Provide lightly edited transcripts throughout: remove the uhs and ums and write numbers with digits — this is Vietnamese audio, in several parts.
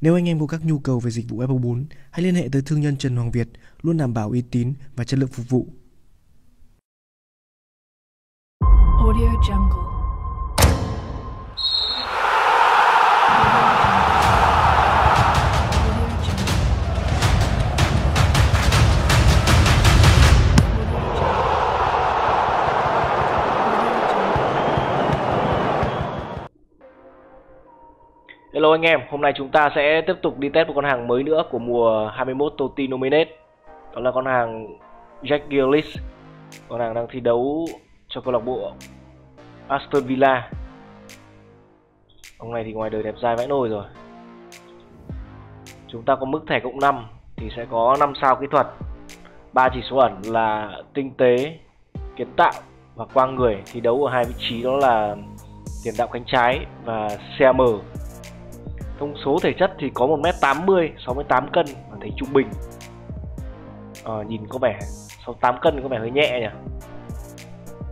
Nếu anh em có các nhu cầu về dịch vụ FO4, hãy liên hệ tới thương nhân Trần Hoàng Việt, luôn đảm bảo uy tín và chất lượng phục vụ. Audio Jungle. Hello anh em, hôm nay chúng ta sẽ tiếp tục đi test một con hàng mới nữa của mùa 21 TOTY Nominate. Đó là con hàng Jack Grealish. Con hàng đang thi đấu cho câu lạc bộ Aston Villa. Ông này thì ngoài đời đẹp trai vãi nồi rồi. Chúng ta có mức thẻ cộng 5 thì sẽ có 5 sao kỹ thuật, 3 chỉ số ẩn là tinh tế, kiến tạo và quang người. Thi đấu ở hai vị trí đó là tiền đạo cánh trái và CM. Thông số thể chất thì có 1m80, 68 cân, bản thể trung bình. Nhìn có vẻ 68 cân có vẻ hơi nhẹ nhỉ.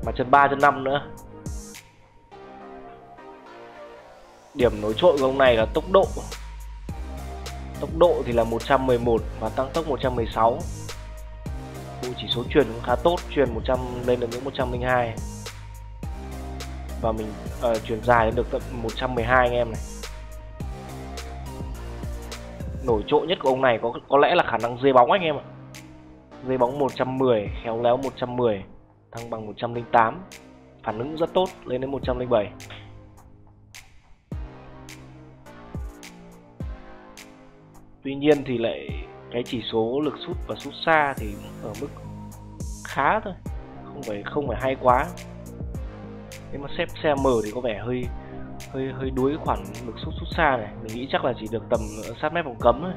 Mà chân 3, chân 5 nữa. Điểm nổi trội của ông này là tốc độ. Tốc độ thì là 111 và tăng tốc 116. Chỉ số chuyền cũng khá tốt, chuyền 100 lên được ngưỡng 102. Và mình chuyền dài được tận 112 anh em này. Nổi trội nhất của ông này có lẽ là khả năng dê bóng anh em ạ. Dê bóng 110, khéo léo 110, thăng bằng 108. Phản ứng rất tốt, lên đến 107. Tuy nhiên thì lại cái chỉ số lực sút và sút xa thì ở mức khá thôi, không phải hay quá. Thế mà xếp xe mở thì có vẻ hơi đuối khoản lực sút xa này. Mình nghĩ chắc là chỉ được tầm sát mép vòng cấm thôi.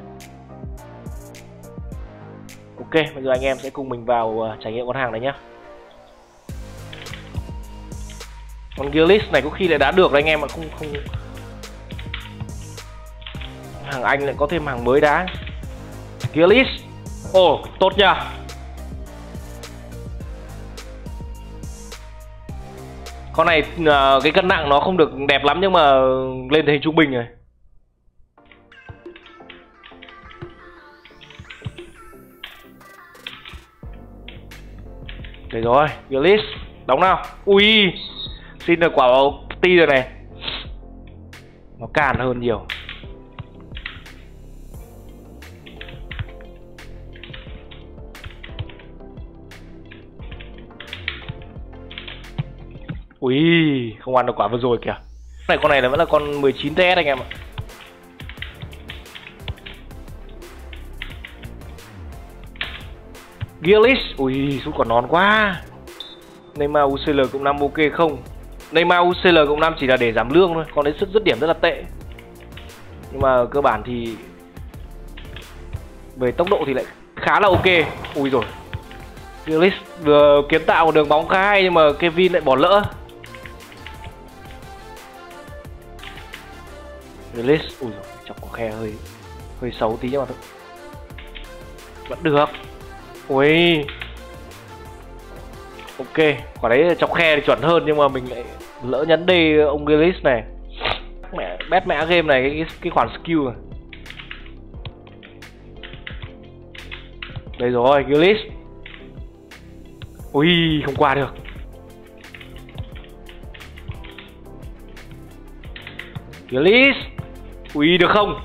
Ok, bây giờ anh em sẽ cùng mình vào trải nghiệm con hàng này nhé. Con Grealish này có khi lại đá được đấy anh em ạ. Không hàng Anh lại có thêm hàng mới đá. Grealish, ồ tốt nhờ. Con này cái cân nặng nó không được đẹp lắm nhưng mà lên thấy trung bình rồi. Để rồi, Grealish, đóng nào. Ui, xin được quả ti rồi này. Nó cản hơn nhiều. Ui, không ăn được quả vừa rồi kìa. Con này là vẫn là con 19 TS anh em ạ. Grealish, ui, sút quả non quá. Neymar UCL cộng 5 ok không? Neymar UCL cộng 5 chỉ là để giảm lương thôi, còn đấy sức dứt điểm rất là tệ. Nhưng mà cơ bản thì về tốc độ thì lại khá là ok. Ui rồi, Grealish vừa kiến tạo một đường bóng khá hay nhưng mà Kevin lại bỏ lỡ. Grealish, ui rồi, chọc quả khe hơi xấu tí nhưng mà thôi. Vẫn được. Ui, ok, quả đấy chọc khe thì chuẩn hơn nhưng mà mình lại lỡ nhấn đi ông Grealish này. Mẹ, bét mẹ game này cái khoản skill này. Đây rồi, Grealish. Ui, không qua được. Grealish. Ui, được không?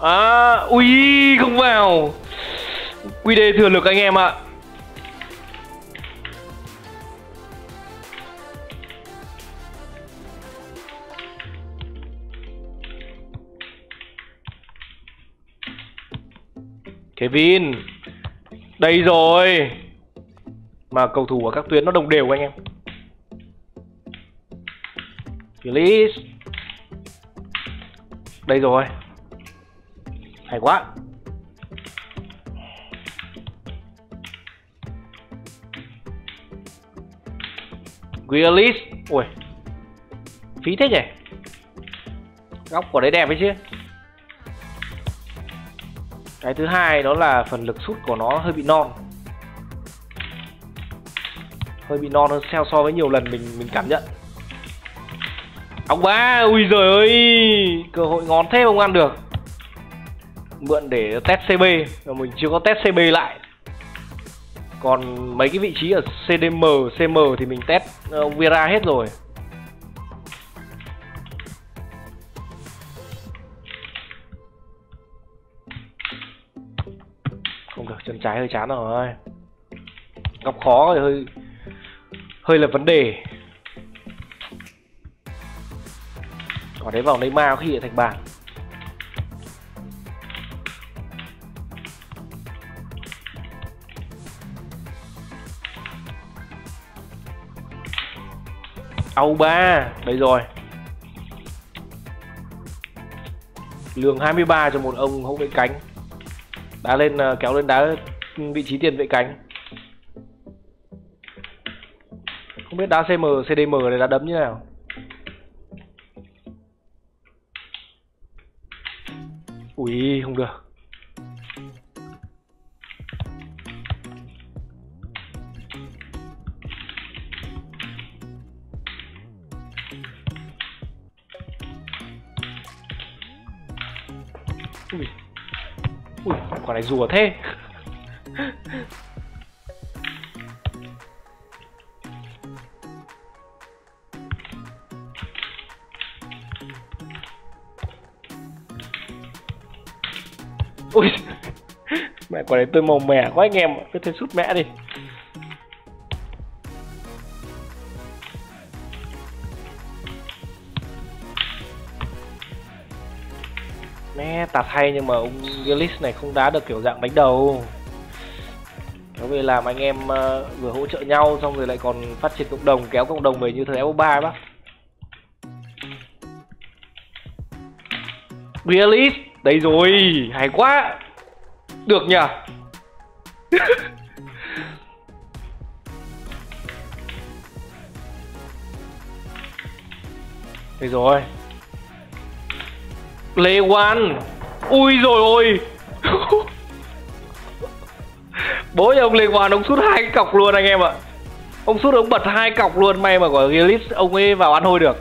À, ui, không vào. QD thừa lực anh em ạ. Kevin. Đây rồi. Mà cầu thủ ở các tuyến nó đồng đều anh em. Grealish. Đây rồi. Hay quá. Grealish. Ui, phí thế nhỉ. Góc của đấy đẹp ấy chứ. Cái thứ hai đó là phần lực sút của nó hơi bị non. Hơi bị non hơn so với nhiều lần mình cảm nhận. Đóng ba, ui giời ơi, cơ hội ngón thế không ăn được. Mượn để test CB, mình chưa có test CB lại. Còn mấy cái vị trí ở CDM, CM thì mình test Vera hết rồi. Không được, chân trái hơi chán rồi. Góc khó thì hơi là vấn đề. Ở đấy vào Neymar khi thành bàn. Au ba, đây rồi. Lường 23 cho một ông hậu vệ cánh. Đá lên, kéo lên đá vị trí tiền vệ cánh. Không biết đá CM, CDM này đá đấm như nào. Ui, không được. Ui, ui, quả này rùa thế. Ui, mẹ quả đấy tôi màu mẻ quá anh em, cứ thế sút mẹ đi. Nè, tạt hay nhưng mà ông Grealish này không đá được kiểu dạng đánh đầu. Kéo về làm anh em vừa hỗ trợ nhau xong rồi lại còn phát triển cộng đồng, kéo cộng đồng về như thời FO3 bác. Grealish, đây rồi, hay quá. Được nhờ. Đây rồi. Play one. Ui rồi ôi. Bố ông Lê Hoàn ông sút hai cái cọc luôn anh em ạ. Ông sút ông bật hai cọc luôn, may mà của Grealish ông ấy vào ăn hôi được.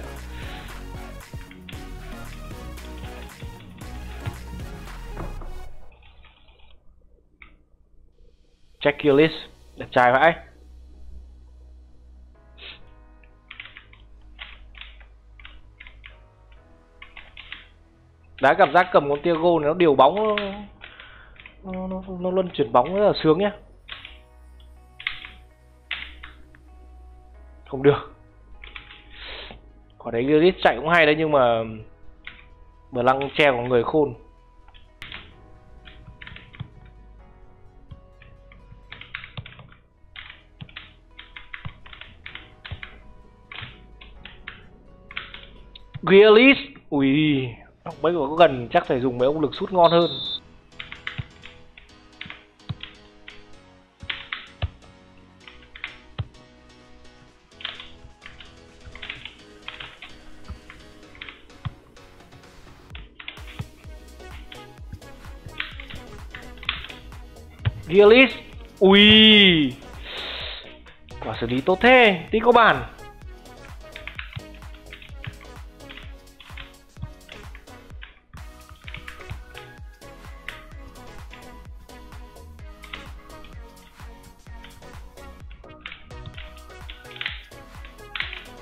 Jack Grealish, đẹp trai vãi. Đá cảm giác cầm con Thiago này nó điều bóng, nó luân chuyển bóng rất là sướng nhá. Không được. Quả đấy Grealish chạy cũng hay đấy nhưng mà bờ lăng tre của người khôn. Grealish, ui, mấy quả có gần chắc phải dùng mấy ông lực sút ngon hơn. Grealish, ui, quả xử lý tốt thế, tí có bàn.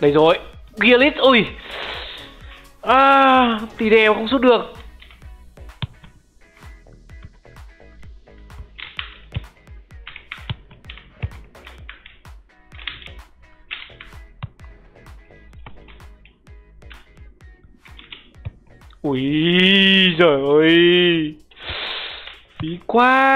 Đây rồi, Grealish, ui. À, tỷ đều không sút được. Ui, trời ơi. Phí quá.